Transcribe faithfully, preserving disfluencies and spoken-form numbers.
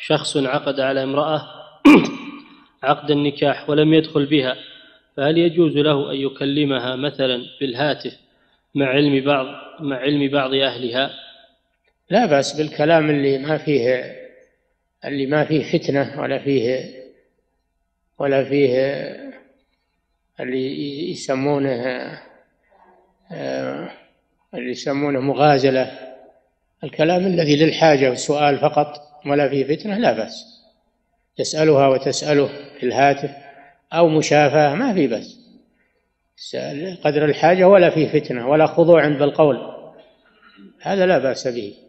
شخص عقد على امرأة عقد النكاح ولم يدخل بها، فهل يجوز له أن يكلمها مثلا بالهاتف مع علم بعض مع علم بعض أهلها؟ لا بأس بالكلام اللي ما فيه اللي ما فيه فتنة ولا فيه ولا فيه اللي يسمونه اللي يسمونه مغازلة، الكلام الذي للحاجة والسؤال فقط ولا فيه فتنة لا بأس، يسألها وتسأله في الهاتف أو مشافهة ما في بأس، قدر الحاجة ولا فيه فتنة ولا خضوع بالقول، هذا لا بأس به.